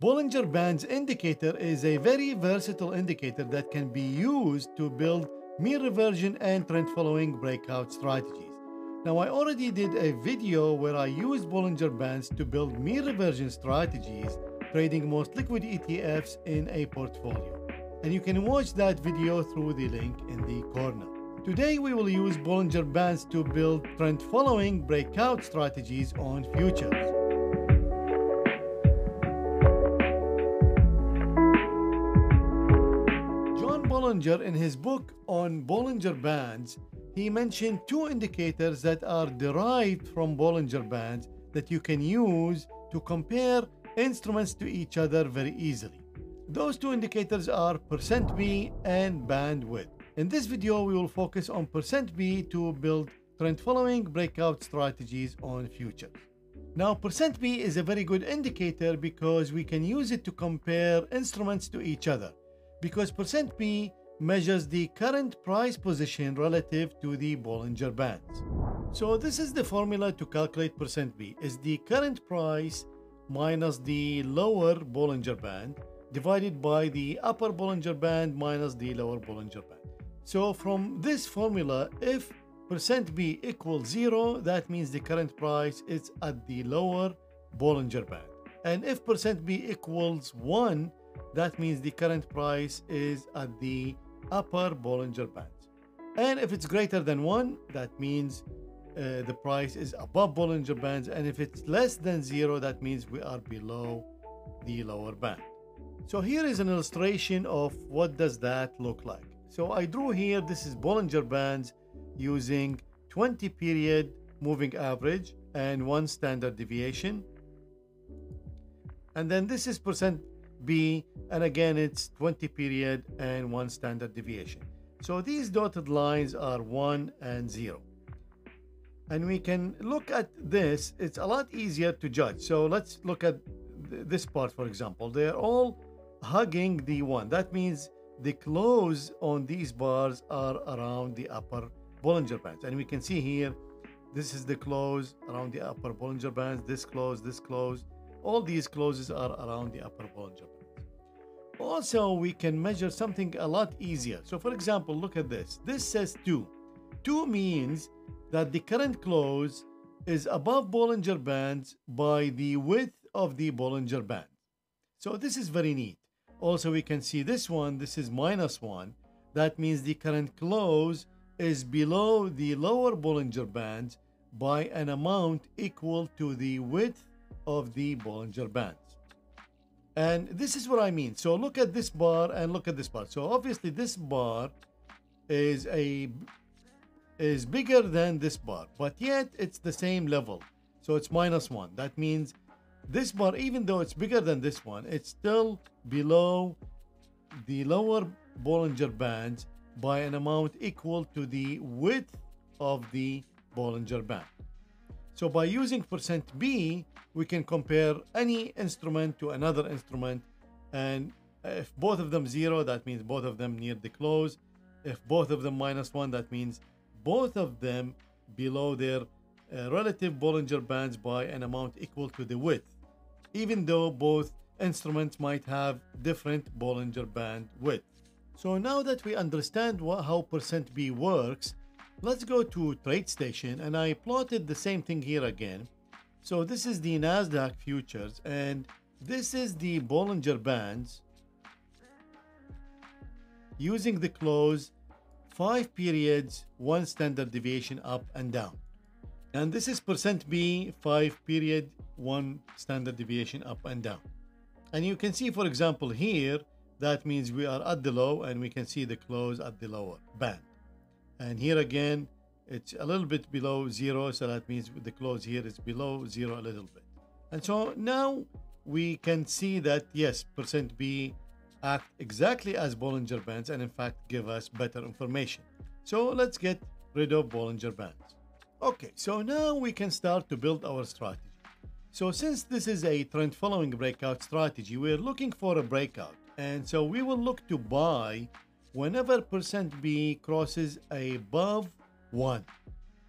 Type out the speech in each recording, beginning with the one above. Bollinger Bands indicator is a very versatile indicator that can be used to build mean reversion and trend following breakout strategies. Now, I already did a video where I used Bollinger Bands to build mean reversion strategies, trading most liquid ETFs in a portfolio. And you can watch that video through the link in the corner. Today, we will use Bollinger Bands to build trend following breakout strategies on futures. John Bollinger, in his book on Bollinger Bands, he mentioned two indicators that are derived from Bollinger Bands that you can use to compare instruments to each other very easily. Those two indicators are %B and bandwidth. In this video, we will focus on %B to build trend following breakout strategies on futures. Now, %B is a very good indicator because we can use it to compare instruments to each other, because %B measures the current price position relative to the Bollinger Bands. So this is the formula to calculate %B, is the current price minus the lower Bollinger Band divided by the upper Bollinger Band minus the lower Bollinger Band. So from this formula, if %B equals 0, that means the current price is at the lower Bollinger Band. And if %B equals 1, that means the current price is at the upper Bollinger Band. And if it's greater than 1, that means the price is above Bollinger Bands. And if it's less than 0, that means we are below the lower band. So here is an illustration of what does that look like. So I drew here, this is Bollinger Bands using 20 period moving average and 1 standard deviation. And then this is %B, and again it's 20 period and 1 standard deviation. So these dotted lines are 1 and 0. And we can look at this, it's a lot easier to judge. So let's look at this part, for example. They're all hugging the 1. That means the close on these bars are around the upper Bollinger Bands. And we can see here, this is the close around the upper Bollinger Bands, this close, all these closes are around the upper Bollinger Bands. Also, we can measure something a lot easier. So for example, look at this. This says 2. 2 means that the current close is above Bollinger Bands by the width of the Bollinger Band. So this is very neat. Also, we can see this one, this is -1. That means the current close is below the lower Bollinger Bands by an amount equal to the width of the Bollinger Bands. And this is what I mean. So look at this bar and look at this bar. So obviously this bar is bigger than this bar, but yet it's the same level. So it's -1. That means this bar, even though it's bigger than this one, it's still below the lower Bollinger Bands by an amount equal to the width of the Bollinger Band. So by using %B, we can compare any instrument to another instrument. And if both of them 0, that means both of them near the close. If both of them -1, that means both of them below their relative Bollinger Bands by an amount equal to the width, even though both instruments might have different Bollinger Band width. So now that we understand how %B works, let's go to TradeStation, and I plotted the same thing here again. So this is the NASDAQ futures, and this is the Bollinger Bands using the close 5 periods, 1 standard deviation up and down. And this is %B, 5 period, 1 standard deviation up and down. And you can see, for example, here, that means we are at the low, and we can see the close at the lower band. And here again, it's a little bit below 0, so that means the close here is below 0 a little bit. And so now we can see that, yes, %B act exactly as Bollinger Bands, and in fact, give us better information. So let's get rid of Bollinger Bands. Okay, so now we can start to build our strategy. So since this is a trend following breakout strategy, we're looking for a breakout. And so we will look to buy whenever %B crosses above 1.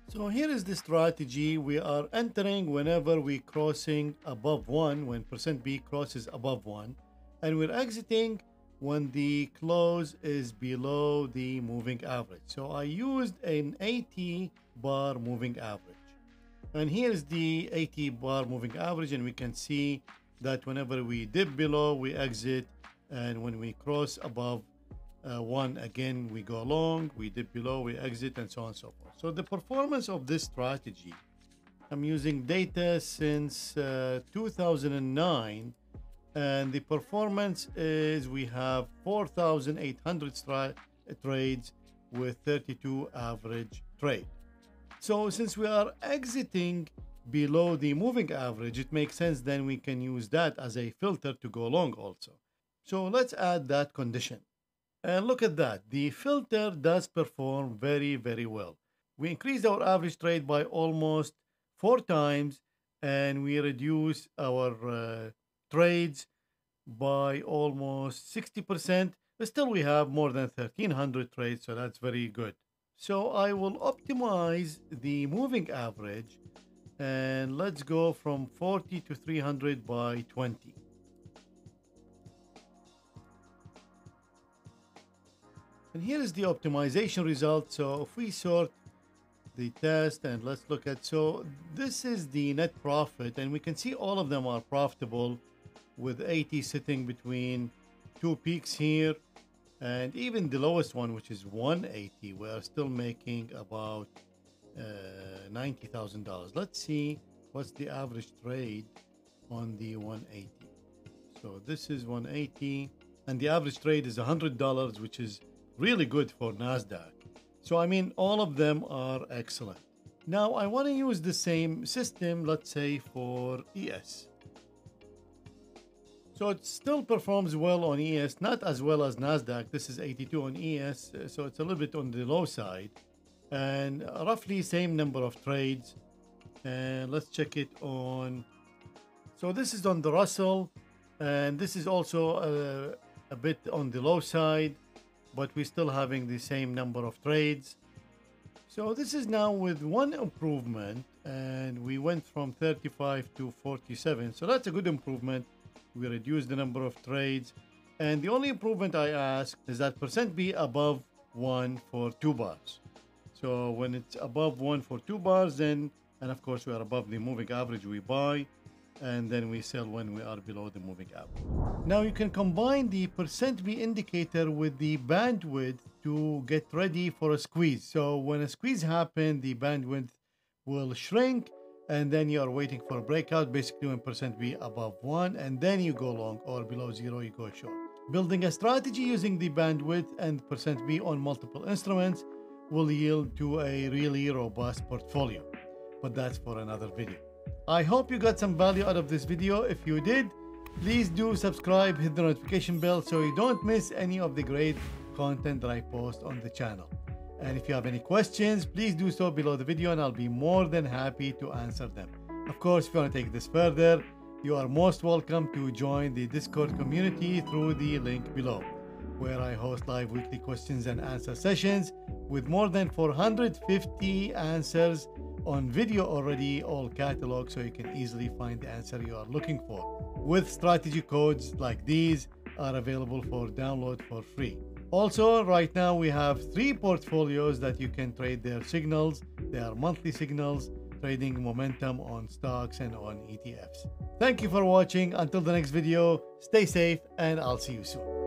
So here is the strategy. We are entering whenever we crossing above 1, when percent B crosses above 1, and we're exiting when the close is below the moving average. So I used an 80 bar moving average, and here's the 80 bar moving average, and we can see that whenever we dip below, we exit, and when we cross above 1 again, we go long, we dip below, we exit, and so on and so forth. So the performance of this strategy, I'm using data since 2009, and the performance is we have 4,800 trades with 32 average trade. So since we are exiting below the moving average, it makes sense then we can use that as a filter to go long also. So let's add that condition. And look at that, the filter does perform very, very well. We increased our average trade by almost 4 times, and we reduce our trades by almost 60%. But still, we have more than 1,300 trades, so that's very good. So I will optimize the moving average, and let's go from 40 to 300 by 20. And here is the optimization result. So if we sort the test and let's look at, so this is the net profit, and we can see all of them are profitable, with 80 sitting between two peaks here, and even the lowest one, which is 180, we are still making about $90,000. Let's see what's the average trade on the 180. So this is 180, and the average trade is $100, which is really good for NASDAQ. So I mean, all of them are excellent. Now I want to use the same system, let's say for ES. So it still performs well on ES, not as well as NASDAQ. This is 82 on ES, so it's a little bit on the low side, and roughly same number of trades. And let's check it on, so this is on the Russell, and this is also a bit on the low side, but we're still having the same number of trades. So this is now with one improvement, and we went from 35 to 47. So that's a good improvement. We reduced the number of trades. And the only improvement I ask is that percent be above 1 for 2 bars. So when it's above 1 for 2 bars, then, and of course we are above the moving average, we buy, and then we sell when we are below the moving average. Now you can combine the percent B indicator with the bandwidth to get ready for a squeeze. So when a squeeze happens, the bandwidth will shrink, and then you are waiting for a breakout, basically when percent B above 1, and then you go long, or below 0, you go short. Building a strategy using the bandwidth and percent B on multiple instruments will yield to a really robust portfolio, but that's for another video. I hope you got some value out of this video. If you did, please do subscribe, hit the notification bell so you don't miss any of the great content that I post on the channel. And if you have any questions, please do so below the video, and I'll be more than happy to answer them. Of course, if you want to take this further, you are most welcome to join the Discord community through the link below, where I host live weekly questions and answer sessions with more than 450 answers on video already, all catalog, so you can easily find the answer you are looking for, with strategy codes like these are available for download for free. Also, right now we have 3 portfolios that you can trade their signals. They are monthly signals, trading momentum on stocks and on ETFs. Thank you for watching. Until the next video, stay safe, and I'll see you soon.